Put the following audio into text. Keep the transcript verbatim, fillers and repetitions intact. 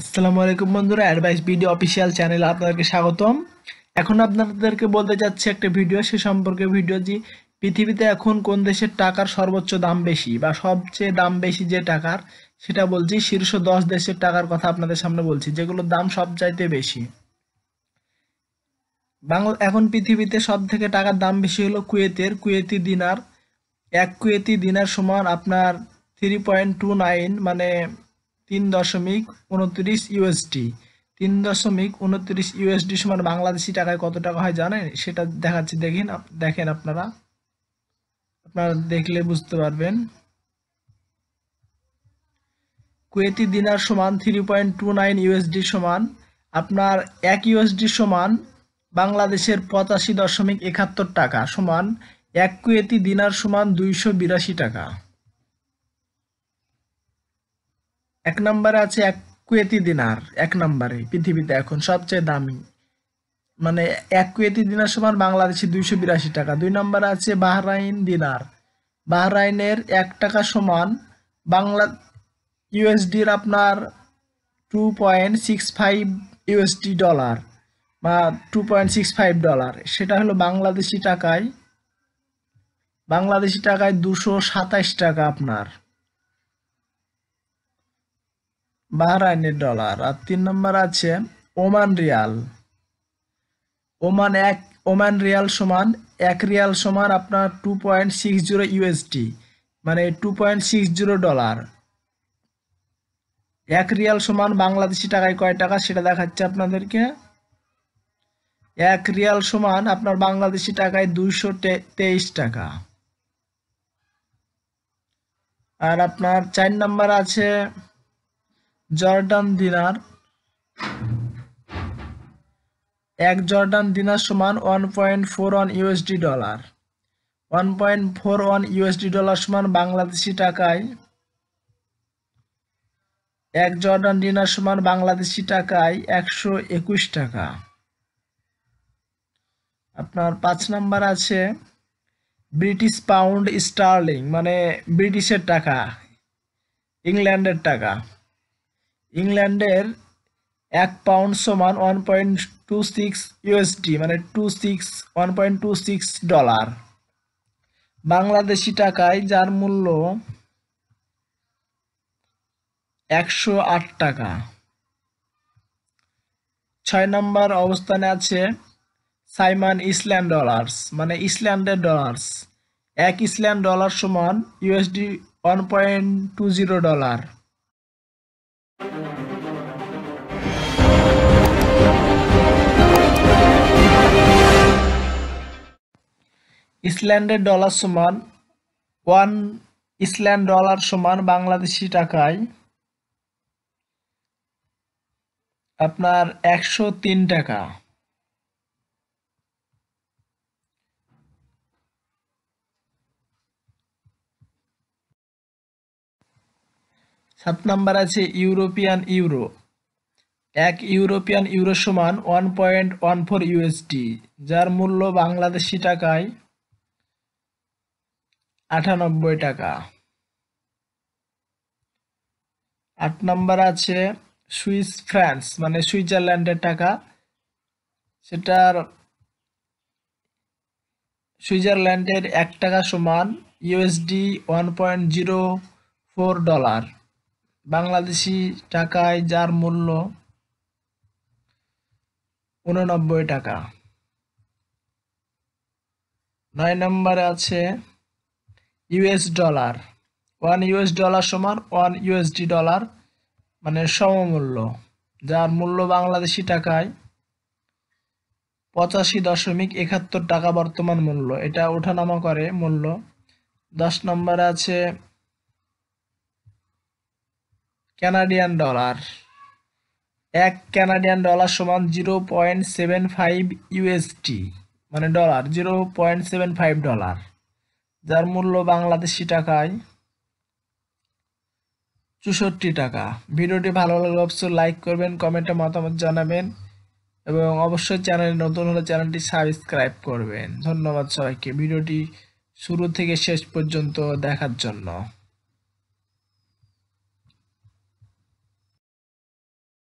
আসসালামু আলাইকুম বন্ধুরা, অ্যাডভাইস ভিডিও অফিসিয়াল চ্যানেল আপনাদেরকে স্বাগতম। এখন আপনাদেরকে বলতে যাচ্ছে একটা ভিডিও, সে সম্পর্কে ভিডিও যে পৃথিবীতে এখন কোন দেশের টাকার সর্বোচ্চ দাম বেশি বা সবচেয়ে দাম বেশি যে টাকার সেটা বলছি। শীর্ষ দশ দেশের টাকার কথা আপনাদের সামনে বলছি, যেগুলোর দাম সবচাইতে বেশি। বাংলা এখন পৃথিবীতে সব থেকে টাকার দাম বেশি হলো কুয়েতের কুয়েতি দিনার। এক কুয়েতি দিনার সমান আপনার থ্রি পয়েন্ট টু নাইন মানে তিন দশমিক উনত্রিশ ইউএসডি। তিন দশমিক উনত্রিশ ইউএসডি সমান বাংলাদেশি টাকায় কত টাকা হয় জানেন? সেটা দেখাচ্ছি, দেখেন দেখেন আপনারা আপনারা দেখলে বুঝতে পারবেন। কুয়েতি দিনার সমান three point two nine USD সমান আপনার এক ইউএসডি সমান বাংলাদেশের পঁচাশি দশমিক একাত্তর টাকা। সমান এক কুয়েতি দিনার সমান দুইশো বিরাশি টাকা। এক নম্বরে আছে এক কুয়েতি দিনার। এক নম্বরে পৃথিবীতে এখন সবচেয়ে দামি মানে এক কুয়েতি দিনার সমান বাংলাদেশি দুইশো বিরাশি টাকা। দুই নম্বরে আছে বাহরাইন দিনার। বাহরাইনের এক টাকা সমান বাংলা ইউএসডির আপনার two point six five USD dollar বা two point six five dollar. সেটা হলো বাংলাদেশি টাকায় বাংলাদেশি টাকায় দুশো সাতাশ টাকা আপনার বাহরাইনের ডলার। আর তিন নম্বর আছে ওমান রিয়াল। ওমান এক ওমান রিয়াল সমান এক রিয়াল সমান আপনার two point six zero USD মানে two point six zero dollar. এক রিয়াল সমান বাংলাদেশি টাকায় কয় টাকা সেটা দেখাচ্ছে আপনাদেরকে। এক রিয়াল সমান আপনার বাংলাদেশি টাকায় দুইশো তেইশ টাকা। আর আপনার চার নম্বর আছে জর্ডান দিনার। এক জর্ডান দিনার সমান one point four one USD dollar. One point four one USD dollar সমান বাংলাদেশি টাকায় এক জর্ডান দিনার সমান বাংলাদেশি টাকায় একশো একুশ টাকা আপনার। পাঁচ নাম্বার আছে ব্রিটিশ পাউন্ড স্টার্লিং মানে ব্রিটিশের টাকা, ইংল্যান্ডের টাকা। ইংল্যান্ডের এক পাউন্ড সমান one point two six USD মানে two six one point two six dollar. Bangladeshi টাকায় যার মূল্য একশো আট টাকা। ছয় নম্বর অবস্থানে আছে সাইমন ইসল্যান্ড ডলার্স মানে ইসল্যান্ডের ডলার্স। এক ইসল্যান্ড ডলার সমান USD one point two zero dollar. ইসল্যান্ডের ডলার সমান ওয়ান ইসল্যান্ড ডলার সমান বাংলাদেশি টাকায় আপনার একশো তিন টাকা। সাত নাম্বার আছে ইউরোপিয়ান ইউরো। এক ইউরোপিয়ান ইউরো সমান one point one four USD, যার মূল্য বাংলাদেশি টাকায় আটানব্বই টাকা। আট নাম্বার আছে সুইস ফ্রান্স মানে সুইজারল্যান্ডের টাকা। সেটার সুইজারল্যান্ডের এক টাকা সমান USD one point zero four dollar. Bangladeshi টাকায় যার মূল্য উননব্বই টাকা। নয় নম্বরে আছে US dollar. One US dollar সমান ওয়ান ইউএসডি ডলার মানে সমমূল্য, যার মূল্য বাংলাদেশি টাকায় পঁচাশি দশমিক একাত্তর টাকা বর্তমান মূল্য। এটা ওঠানামা করে মূল্য। দশ নম্বরে আছে কানাডিয়ান ডলার। এক কানাডিয়ান ডলার সমান zero point seven five USD মানে dollar zero point seven five dollar, যার মূল্য বাংলাদেশি টাকায় চৌষট্টি টাকা। ভিডিওটি ভালো লাগলে অবশ্যই লাইক করবেন, কমেন্টে মতামত জানাবেন এবং অবশ্যই চ্যানেল নতুন হলে চ্যানেলটি সাবস্ক্রাইব করবেন। ধন্যবাদ সবাইকে ভিডিওটি শুরু থেকে শেষ পর্যন্ত দেখার জন্য।